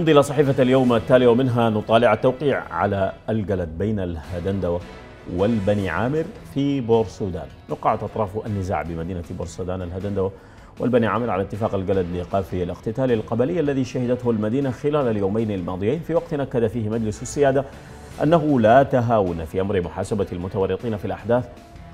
نمضي إلى صحيفة اليوم التالية ومنها نطالع التوقيع على الجلد بين الهدندوة والبني عامر في بور سودان. وقعت أطراف النزاع بمدينة بور سودان الهدندوة والبني عامر على اتفاق الجلد لإيقاف الاقتتال القبلي الذي شهدته المدينة خلال اليومين الماضيين، في وقت نكد فيه مجلس السيادة أنه لا تهاون في أمر محاسبة المتورطين في الأحداث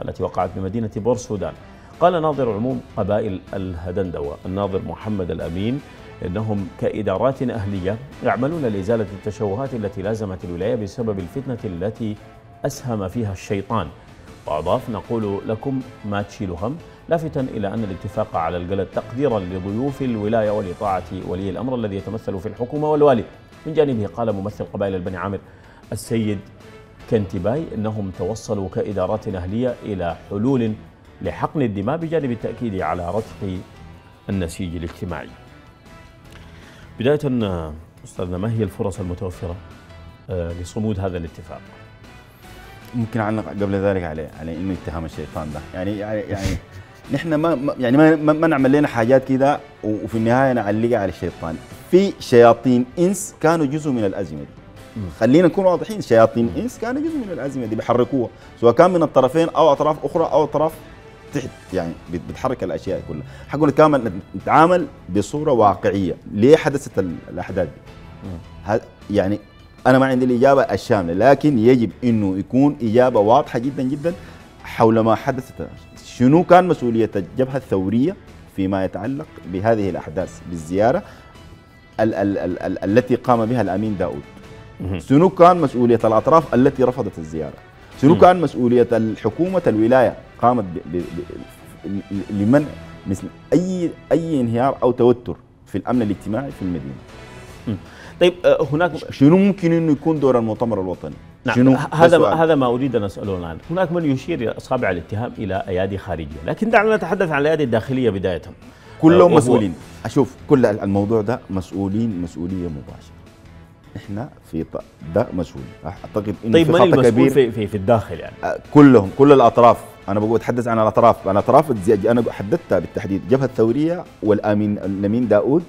التي وقعت بمدينة بور سودان. قال ناظر عموم قبائل الهدندوة الناظر محمد الأمين إنهم كإدارات أهلية يعملون لإزالة التشوهات التي لازمت الولاية بسبب الفتنة التي أسهم فيها الشيطان، وأضاف: نقول لكم ما تشيلوا هم، لافتا إلى أن الاتفاق على الجلد تقديرا لضيوف الولاية ولطاعة ولي الأمر الذي يتمثل في الحكومة والوالي. من جانبه قال ممثل قبائل البني عامر السيد كنتباي إنهم توصلوا كإدارات أهلية إلى حلول لحقن الدماء، بجانب التأكيد على رتق النسيج الاجتماعي. بداية أستاذنا، ما هي الفرص المتوفرة لصمود هذا الاتفاق؟ ممكن أعلق قبل ذلك على إنه اتهام الشيطان ده، يعني نحن ما نعمل لنا حاجات كده وفي النهاية نعلقها على الشيطان. في شياطين إنس كانوا جزء من الأزمة دي. خلينا نكون واضحين، شياطين إنس كانوا جزء من الأزمة دي، بيحركوها سواء كان من الطرفين أو أطراف أخرى أو أطراف تحت، يعني بتحرك الأشياء كلها. حقول كامل نتعامل بصورة واقعية. ليه حدثت الأحداث دي؟ يعني أنا ما عندي الإجابة الشاملة، لكن يجب إنه يكون إجابة واضحة جدا جدا حول ما حدثت. شنو كان مسؤولية الجبهة الثورية فيما يتعلق بهذه الأحداث، بالزيارة التي قام بها الأمين داود؟ شنو كان مسؤولية الأطراف التي رفضت الزيارة؟ شنو كان مسؤولية الحكومة الولاية قامت لمنع مثل أي انهيار أو توتر في الأمن الاجتماعي في المدينة؟ طيب هناك شنو ممكن انه يكون دور المؤتمر الوطني؟ نعم، هذا ما اريد ان اساله الان. هناك من يشير اصابع الاتهام الى ايادي خارجيه، لكن دعنا نتحدث عن الايادي الداخليه بدايه. كلهم مسؤولين، اشوف كل الموضوع ده مسؤولين مسؤوليه مباشره. احنا في ده مسؤول، اعتقد انه طيب في خطأ كبير في الداخل، يعني كلهم، كل الاطراف. انا بقول اتحدث عن الاطراف، انا حددتها بالتحديد: الجبهه الثوريه والامين الامين داود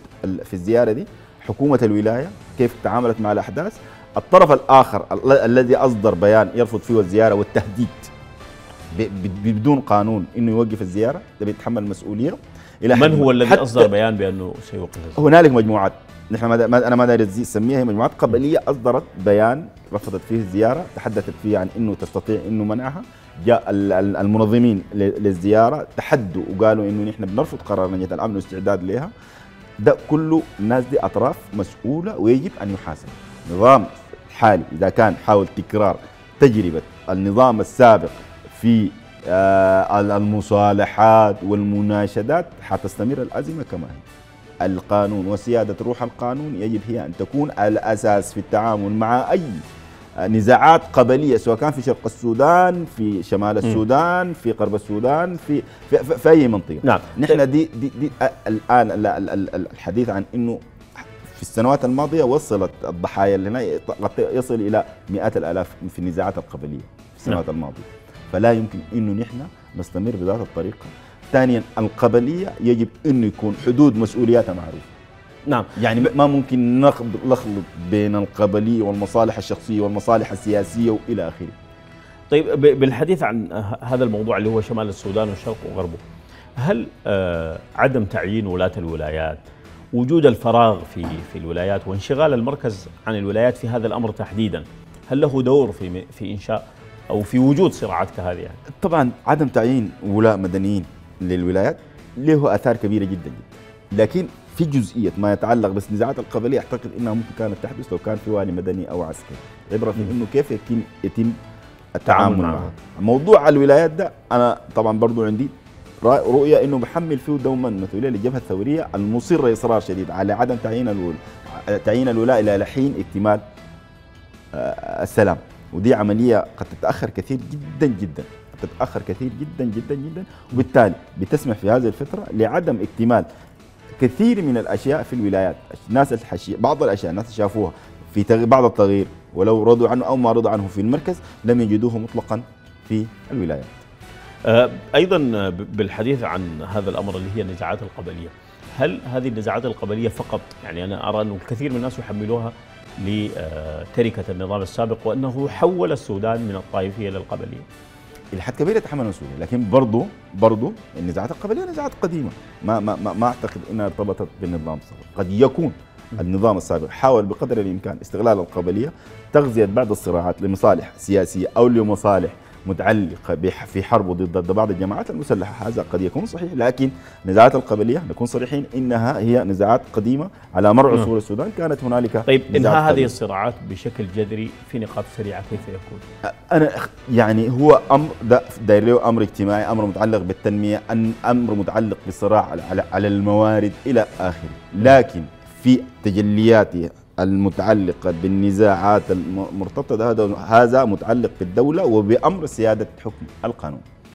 في الزياره دي، حكومة الولاية كيف تعاملت مع الأحداث، الطرف الآخر الذي أصدر بيان يرفض فيه الزيارة والتهديد بدون قانون إنه يوقف الزيارة، ده بيتحمل المسؤولية. من هو الذي أصدر بيان بأنه سيوقف الزيارة؟ هنالك مجموعات، نحن أنا ما داري أسميها، هي مجموعات قبلية أصدرت بيان رفضت فيه الزيارة، تحدثت فيه عن إنه تستطيع إنه منعها. جاء المنظمين للزيارة تحدوا وقالوا إنه نحن بنرفض قرار لجنة الأمن واستعداد لها. ده كله الناس دي أطراف مسؤولة ويجب أن يحاسب. نظام حالي إذا كان حاول تكرار تجربة النظام السابق في المصالحات والمناشدات حتستمر الأزمة كما هي. القانون وسيادة روح القانون يجب هي أن تكون الأساس في التعامل مع أي نزاعات قبلية، سواء كان في شرق السودان، في شمال السودان، في غرب السودان، في أي منطقة. نعم، نحن دي الآن الحديث عن إنه في السنوات الماضية وصلت الضحايا اللي هنا يصل إلى مئات الآلاف في النزاعات القبلية في السنوات الماضية، فلا يمكن إنه نحن نستمر بذات الطريقة. ثانيا، القبلية يجب إنه يكون حدود مسؤولياتها معروفة. نعم، يعني ما ممكن نخلط بين القبلية والمصالح الشخصية والمصالح السياسية وإلى آخره. طيب، بالحديث عن هذا الموضوع اللي هو شمال السودان وشرقه وغربه، هل عدم تعيين ولاة الولايات، وجود الفراغ في الولايات، وانشغال المركز عن الولايات في هذا الأمر تحديدا، هل له دور في إنشاء أو في وجود صراعات كهذه؟ يعني طبعا عدم تعيين ولاة مدنيين للولايات له آثار كبيرة جدا جدا، لكن في جزئية ما يتعلق بس نزاعات القبلية أعتقد إنها ممكن كانت تحدث لو كان في والي مدني أو عسكري، عبرة في إنه كيف يتم التعامل معها. موضوع الولايات ده أنا طبعا برضو عندي رؤية إنه بحمل فيه دوما مسؤولية للجبهة الثورية المصرة إصرار شديد على عدم تعيين الولاء إلى حين اكتمال السلام، ودي عملية قد تتأخر كثير جدا جدا، تتأخر كثير جدا جدا جدا، وبالتالي بتسمح في هذه الفترة لعدم اكتمال كثير من الاشياء في الولايات. الناس بعض الاشياء الناس شافوها في بعض التغيير، ولو رضوا عنه او ما رضوا عنه في المركز، لم يجدوه مطلقا في الولايات. ايضا بالحديث عن هذا الامر اللي هي النزاعات القبليه، هل هذه النزاعات القبلية فقط؟ يعني أنا أرى أنه الكثير من الناس يحملوها لتركة النظام السابق وأنه حول السودان من الطائفية إلى القبلية. إلى حد كبير يتحملوا السوري، لكن برضه النزاعات القبلية نزاعات قديمة، ما أعتقد أنها ارتبطت بالنظام السابق. قد يكون النظام السابق حاول بقدر الإمكان استغلال القبلية تغذية بعض الصراعات لمصالح سياسية أو لمصالح متعلقة في حرب ضد بعض الجماعات المسلحة. هذا قد يكون صحيح، لكن نزاعات القبلية نكون صريحين إنها هي نزاعات قديمة. على مر عصور السودان كانت هنالك. طيب، إنهاء هذه الصراعات بشكل جذري في نقاط سريعة كيف يكون؟ أنا يعني هو أمر داير له أمر اجتماعي، أمر متعلق بالتنمية، أمر متعلق بالصراع على الموارد إلى آخره. لكن في تجلياته المتعلقة بالنزاعات المرتبطة هذا متعلق بالدولة وبأمر سيادة الحكم القانون.